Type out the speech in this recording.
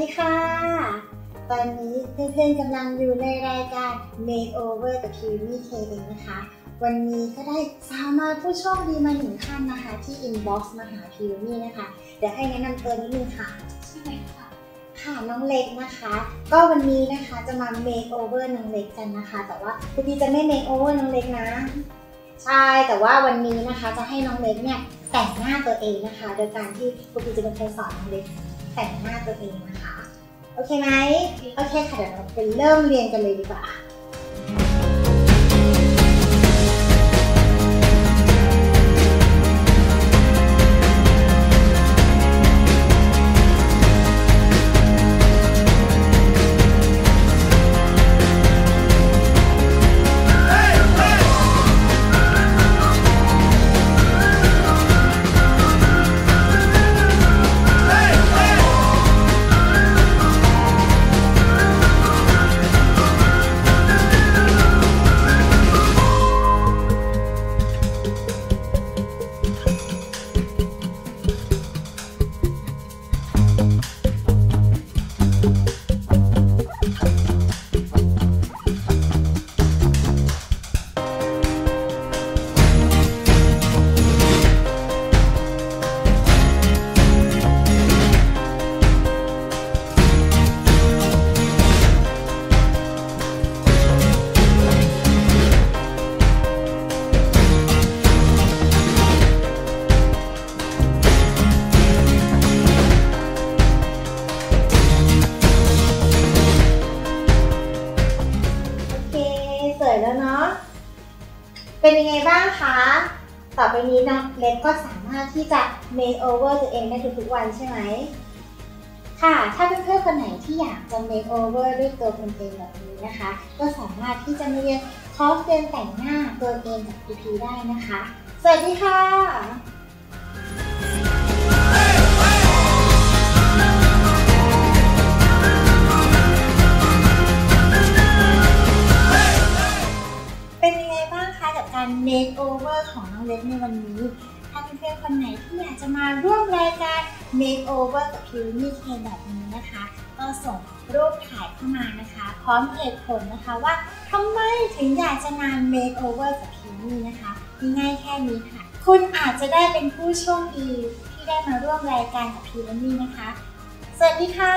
ดีค่ะตอนนี้เพื่อนๆกำลังอยู่ในรายการ Makeover กับ Creamy K-Ling นะคะวันนี้ก็ได้สาวน้อยผู้โชคดีมาหนึ่งท่านนะคะที่ Inbox มาหา Creamy นะคะเดี๋ยวให้แนะนำตัวนิดนึงค่ะใช่ไหมคะค่ะน้องเล็กนะคะก็วันนี้นะคะจะมา Makeover น้องเล็กกันนะคะแต่ว่าพี่จะไม่ Makeover น้องเล็กนะใช่แต่ว่าวันนี้นะคะจะให้น้องเล็กเนี่ยแต่งหน้าตัวเองนะคะโดยการที่พี่จะเป็นคนสอนน้องเล็กแต่งหน้าตัวเองนะคะโอเคไหมโอเคค่ะเดี๋ยวเราไปเริ่มเรียนกันเลยดีกว่าเป็นยังไงบ้างคะต่อไปนี้น้องเล็กก็สามารถที่จะ Makeover ตัวเองได้ทุกๆวันใช่ไหมค่ะถ้าเพื่อนๆคนไหนที่อยากจะ Makeover ด้วยตัวคุณเองแบบนี้นะคะก็สามารถที่จะมาเรียนคอร์สเรียนแต่งหน้าตัวเองกับ EP ได้นะคะสวัสดีค่ะการ Makeover ของน้องเล็กในวันนี้ถ้าเพื่อนๆคนไหนที่อยากจะมาร่วมรายการ Makeover กับ Creamy K แบบนี้นะคะก็ส่งรูปถ่ายเข้ามานะคะพร้อมเหตุผลนะคะว่าทำไมถึงอยากจะมา Makeover กับ Creamy นะคะง่ายแค่นี้ค่ะคุณอาจจะได้เป็นผู้โชคดีที่ได้มาร่วมรายการกับ Creamy นะคะสวัสดีค่ะ